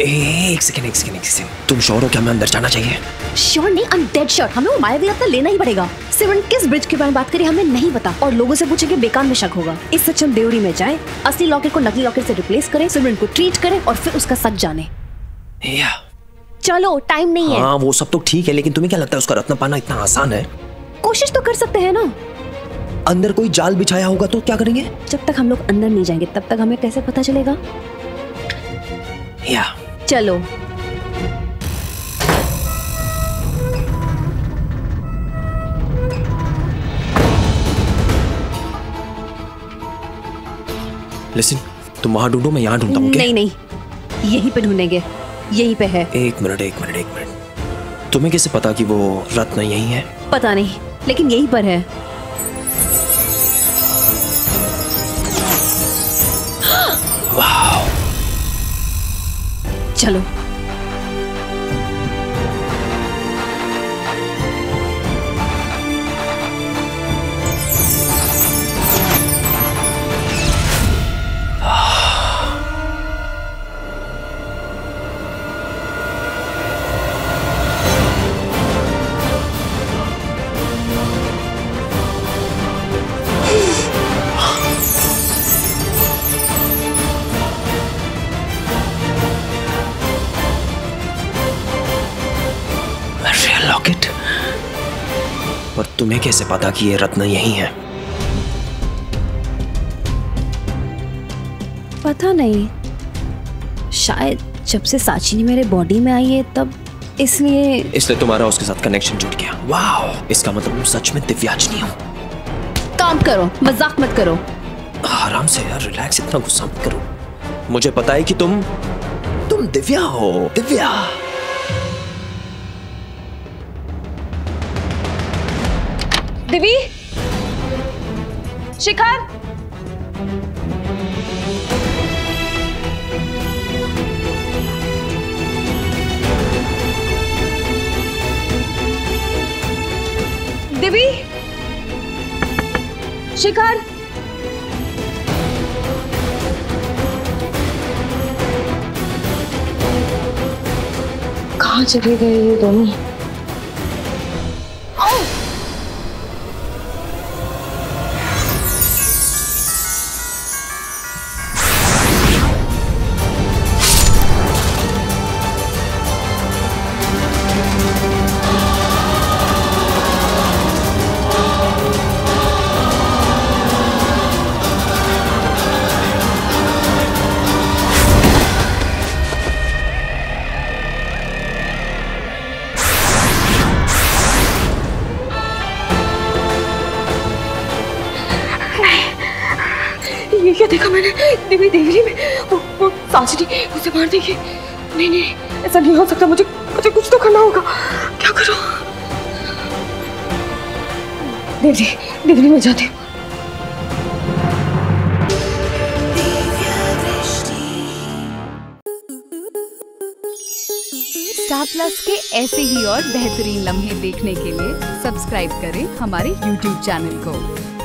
एक सेकंड, तुम श्योर हो क्या हमें अंदर जाना चाहिए? श्योर नहीं, आई एम डेड श्योर। हमें वो मायावी रत्न लेना ही पड़ेगा। सिवन किस ब्रिज के बारे में बात करें हमें नहीं पता और लोगों से पूछेंगे बेकार में शक होगा। इस सच हम देवरी में जाए, असली लॉकेट को नकली लॉकेट से रिप्लेस करें, सिवन को ट्रीट करें और फिर उसका सच जाने। चलो टाइम नहीं है। हाँ वो सब तो ठीक है, लेकिन तुम्हें क्या लगता है उसका रत्न पाना इतना आसान है? कोशिश तो कर सकते हैं ना। अंदर कोई जाल बिछाया होगा तो क्या करेंगे? जब तक हम लोग अंदर नहीं जाएंगे तब तक हमें कैसे पता चलेगा? या चलो लिसन, तुम वहां ढूंढो, मैं यहाँ ढूंढता हूँ। नहीं, यहीं पे ढूंढेंगे, यहीं पे है। एक मिनट, तुम्हें कैसे पता कि वो रत्न यहीं है? पता नहीं, लेकिन यहीं पर है। चलो तुम्हें कैसे पता कि ये रत्न यही है? पता नहीं, शायद जब से साचिनी मेरे बॉडी में आई है तब इसलिए तुम्हारा उसके साथ कनेक्शन जुड़ गया। वाह, इसका मतलब तुम सच में दिव्याचनी हो। काम करो, मजाक मत करो। आराम से यार, रिलैक्स, इतना गुस्सा मत करो। मुझे पता है कि तुम दिव्या हो। दिव्या दिवी, शिखर, दिवी, शिखर, कहाँ चले गए ये दोनों? क्या देखा मैंने? दिव्या देवरी में वो साजिदी उसे मार देगी। नहीं, ऐसा नहीं हो सकता। मुझे कुछ तो करना होगा। क्या करूं? देवरी में जाते। स्टार प्लस के ऐसे ही और बेहतरीन लम्हे देखने के लिए सब्सक्राइब करें हमारे YouTube चैनल को।